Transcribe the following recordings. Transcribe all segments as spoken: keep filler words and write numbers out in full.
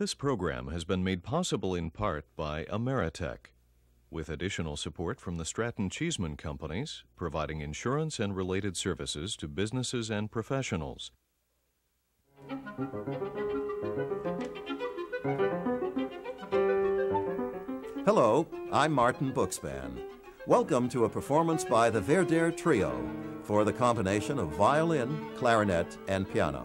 This program has been made possible in part by Ameritech, with additional support from the Stratton Cheeseman companies, providing insurance and related services to businesses and professionals. Hello, I'm Martin Bookspan. Welcome to a performance by the Verdehr Trio for the combination of violin, clarinet, and piano.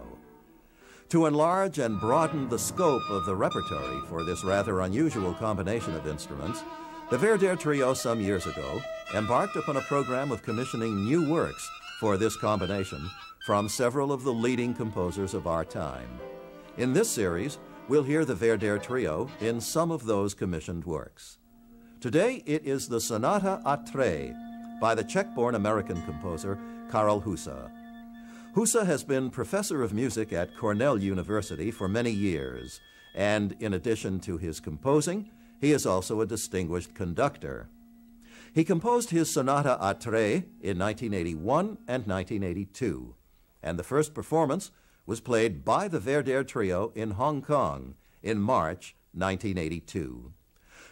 To enlarge and broaden the scope of the repertory for this rather unusual combination of instruments, the Verdehr Trio some years ago embarked upon a program of commissioning new works for this combination from several of the leading composers of our time. In this series, we'll hear the Verdehr Trio in some of those commissioned works. Today, it is the Sonata a Tre by the Czech-born American composer Karel Husa. Husa has been professor of music at Cornell University for many years, and in addition to his composing, he is also a distinguished conductor. He composed his Sonata a Tre in nineteen eighty-one and nineteen eighty-two, and the first performance was played by the Verdehr Trio in Hong Kong in March nineteen eighty-two.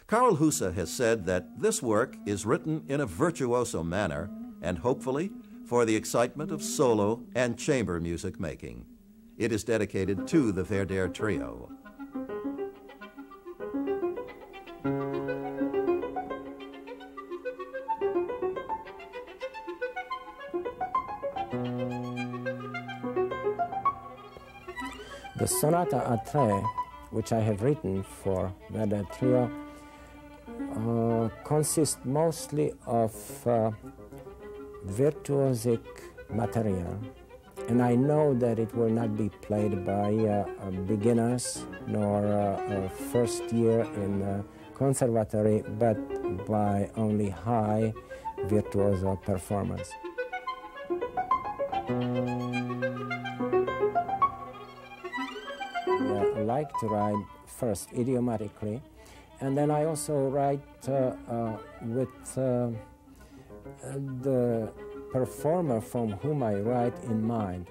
Karel Husa has said that this work is written in a virtuoso manner and hopefully for the excitement of solo and chamber music making. It is dedicated to the Verdehr Trio. The Sonata a Tre, which I have written for Verdehr Trio, uh, consists mostly of uh, virtuosic material, and I know that it will not be played by uh, uh, beginners nor uh, uh, first year in uh, conservatory, but by only high virtuoso performers. I like to write first idiomatically, and then I also write uh, uh, with uh, the performer from whom I write in mind.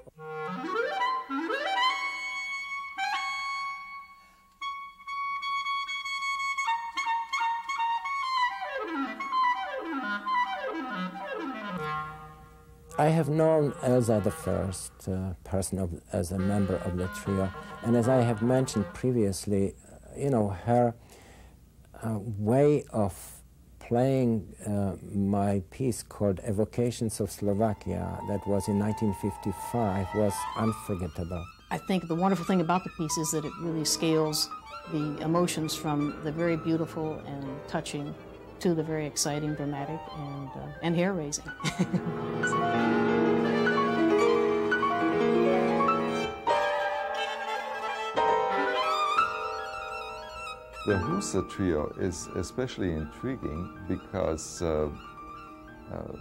I have known Elsa the first uh, person of, as a member of the trio, and as I have mentioned previously, you know, her uh, way of playing uh, my piece called Evocations of Slovakia, that was in nineteen fifty-five, was unforgettable. I think the wonderful thing about the piece is that it really scales the emotions from the very beautiful and touching to the very exciting, dramatic, and, uh, and hair-raising. The Husa Trio is especially intriguing because uh, uh,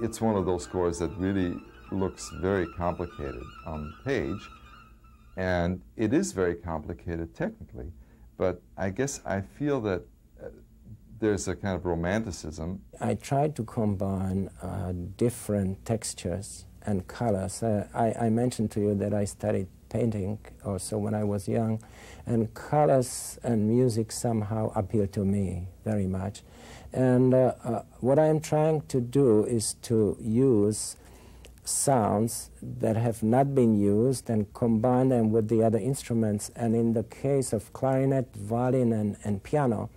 it's one of those scores that really looks very complicated on the page, and it is very complicated technically, but I guess I feel that uh, there's a kind of romanticism. I tried to combine uh, different textures and colors. Uh, I, I mentioned to you that I studied painting also when I was young, and colors and music somehow appeal to me very much. And uh, uh, what I'm trying to do is to use sounds that have not been used and combine them with the other instruments. And in the case of clarinet, violin, and, and piano,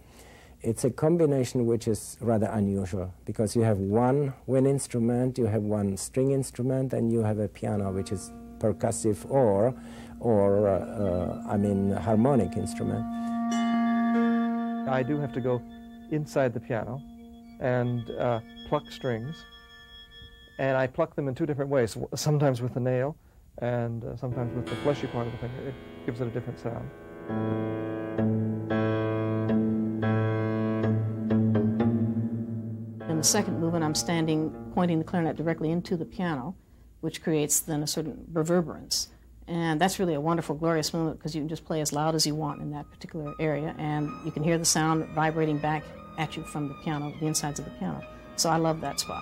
it's a combination which is rather unusual, because you have one wind instrument, you have one string instrument, and you have a piano which is percussive or, or uh, uh, I mean, harmonic instrument. I do have to go inside the piano and uh, pluck strings, and I pluck them in two different ways, sometimes with the nail and uh, sometimes with the fleshy part of the finger. It gives it a different sound. The second movement, I'm standing pointing the clarinet directly into the piano, which creates then a certain reverberance, and that's really a wonderful, glorious movement, because you can just play as loud as you want in that particular area, and you can hear the sound vibrating back at you from the piano, the insides of the piano. So I love that spot.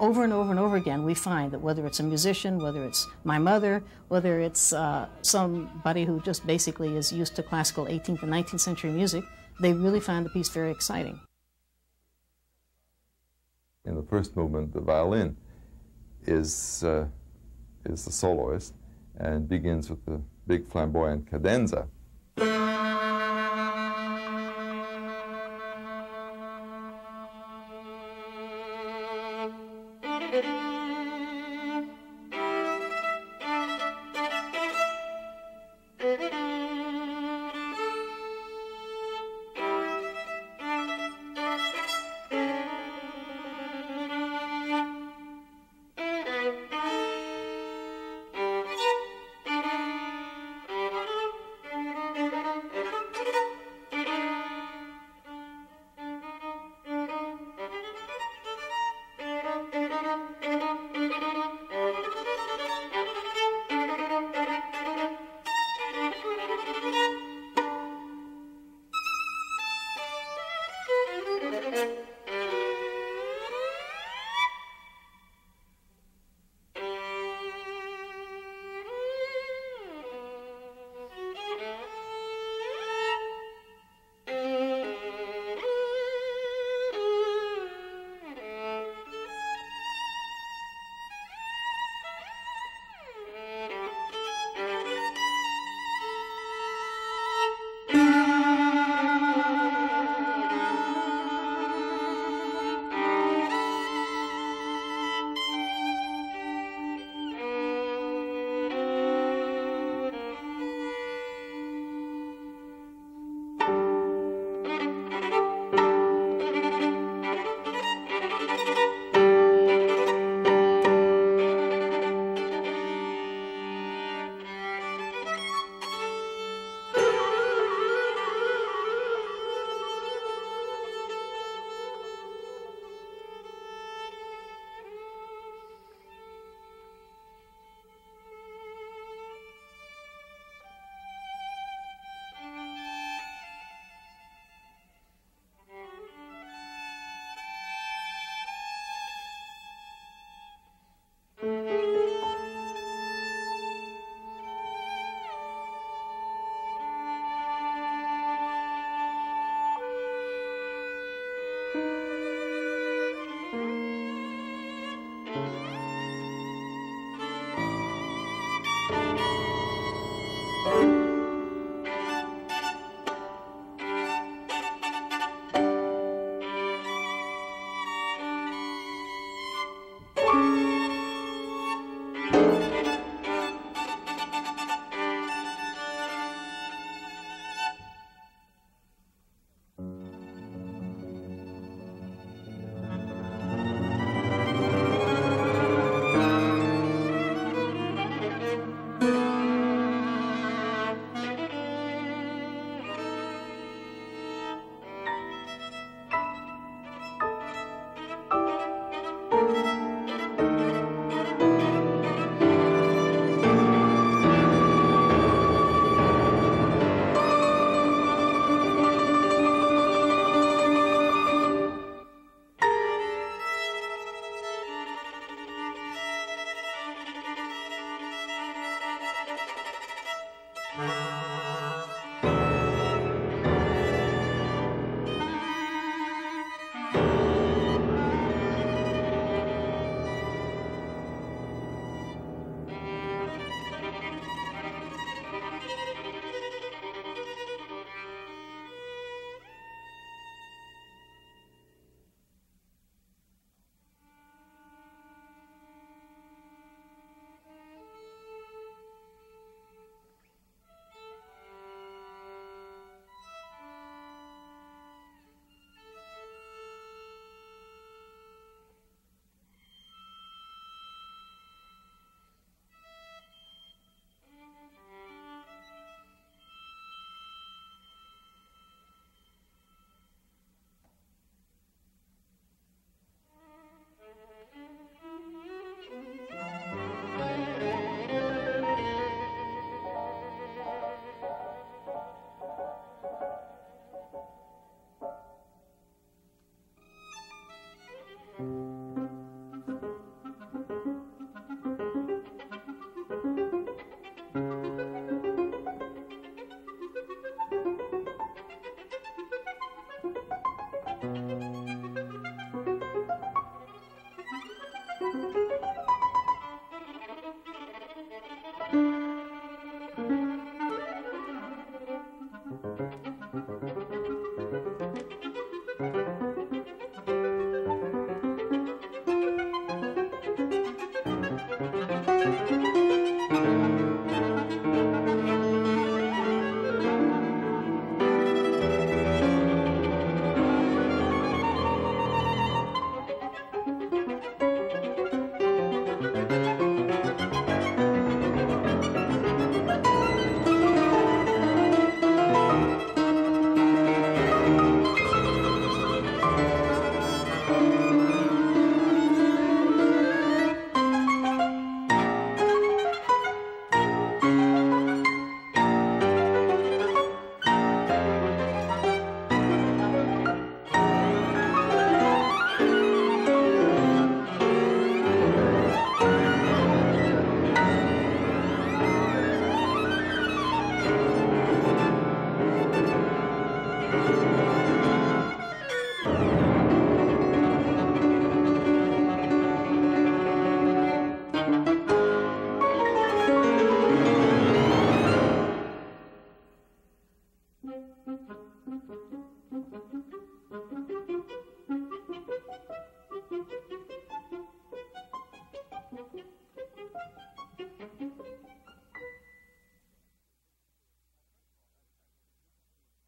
over and over and over again, we find that whether it's a musician, whether it's my mother, whether it's uh, somebody who just basically is used to classical eighteenth and nineteenth century music, they really find the piece very exciting. In the first movement, the violin is, uh, is the soloist and begins with the big flamboyant cadenza.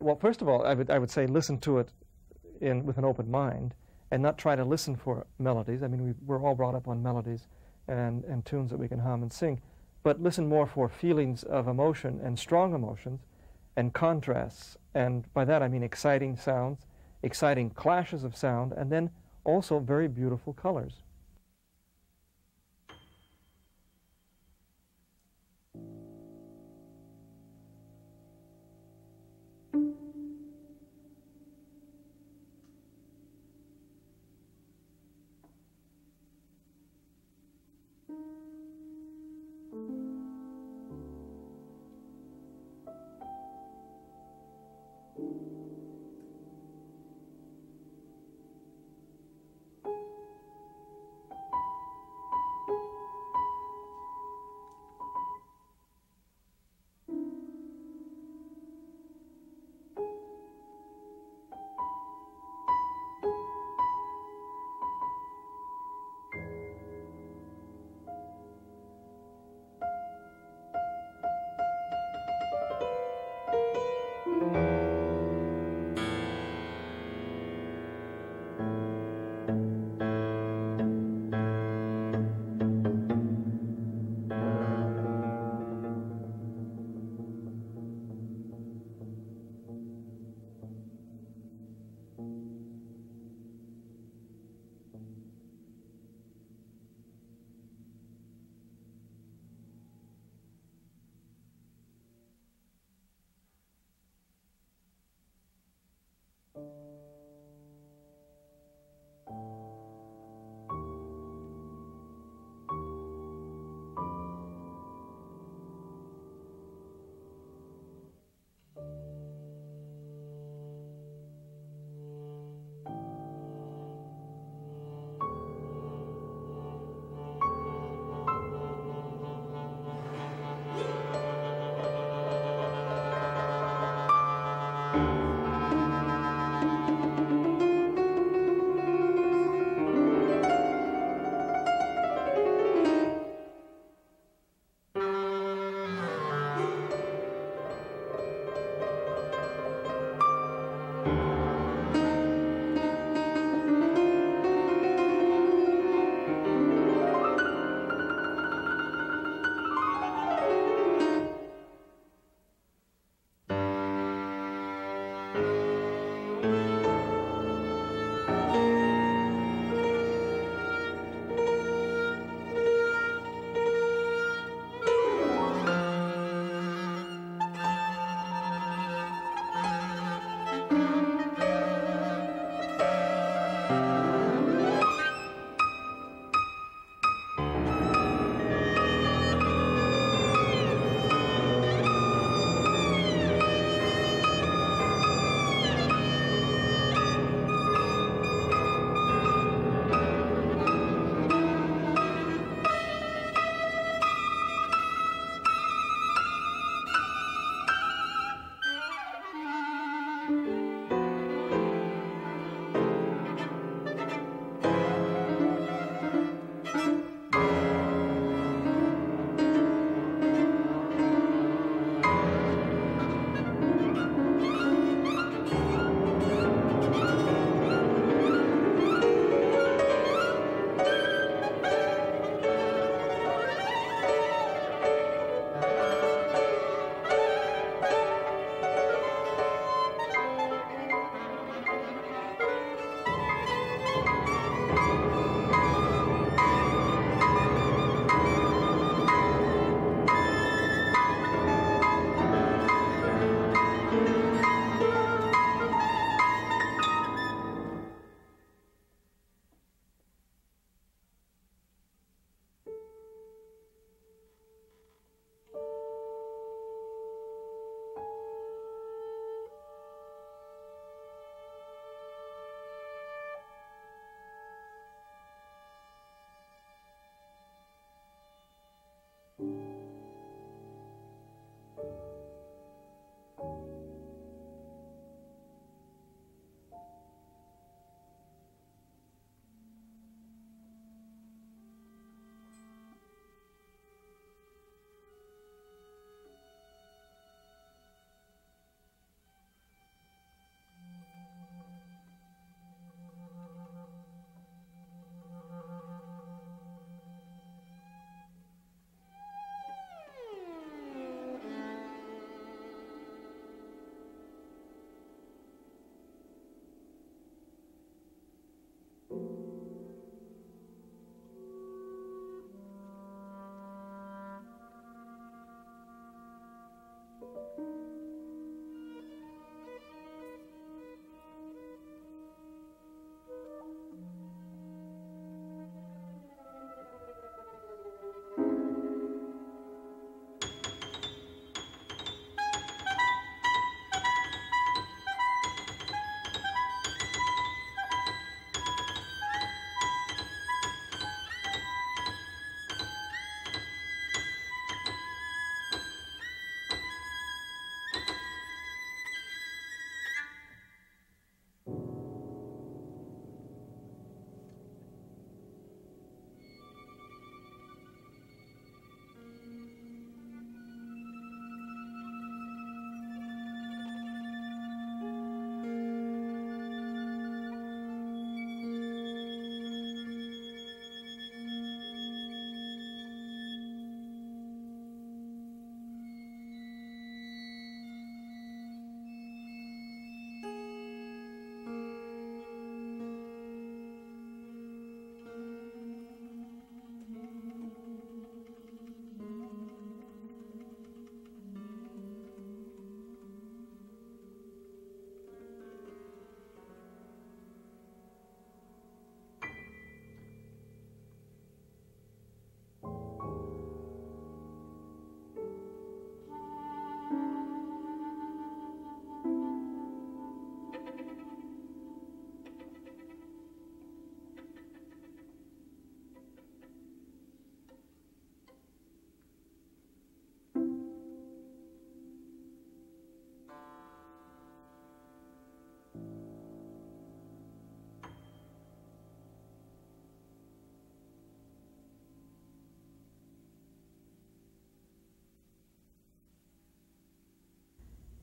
Well, first of all, I would, I would say listen to it in, with an open mind and not try to listen for melodies. I mean, we, we're all brought up on melodies and, and tunes that we can hum and sing, but listen more for feelings of emotion and strong emotions and contrasts. And by that I mean exciting sounds, exciting clashes of sound, and then also very beautiful colors.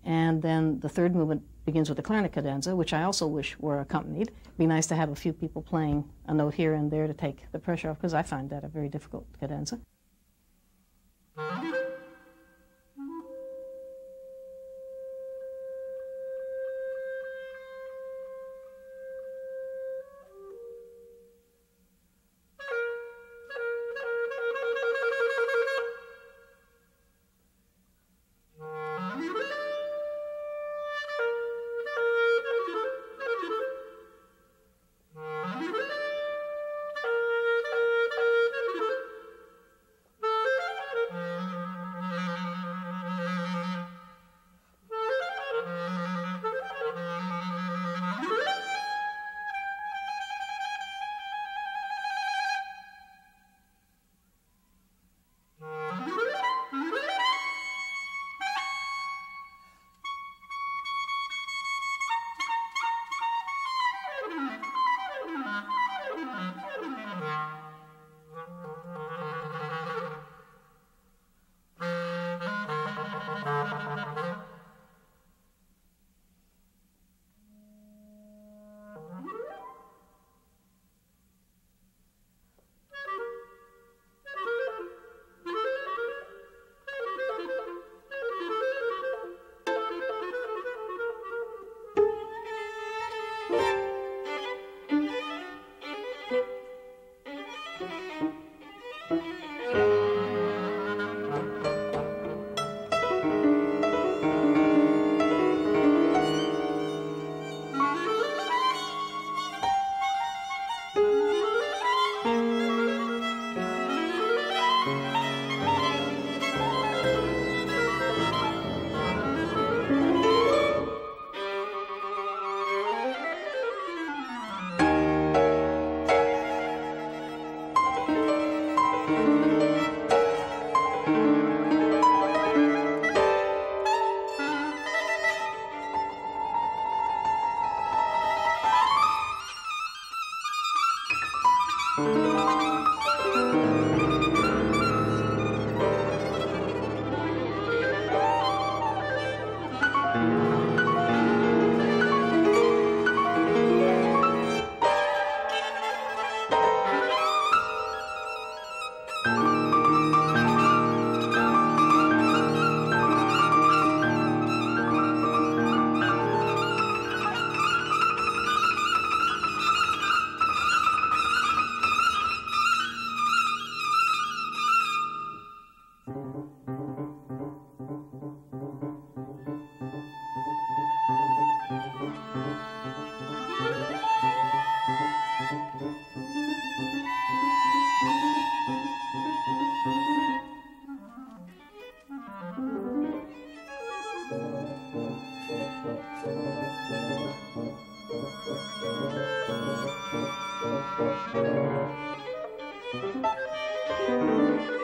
And then the third movement begins with the clarinet cadenza, which I also wish were accompanied. It'd be nice to have a few people playing a note here and there to take the pressure off, because I find that a very difficult cadenza.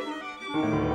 Thank you.